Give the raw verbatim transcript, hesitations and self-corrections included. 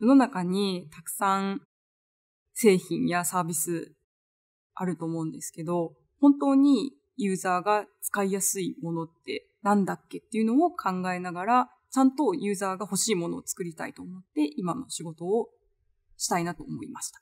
世の中にたくさん製品やサービスあると思うんですけど、本当にユーザーが使いやすいものってなんだっけっていうのを考えながら、ちゃんとユーザーが欲しいものを作りたいと思って今の仕事をしたいなと思いました。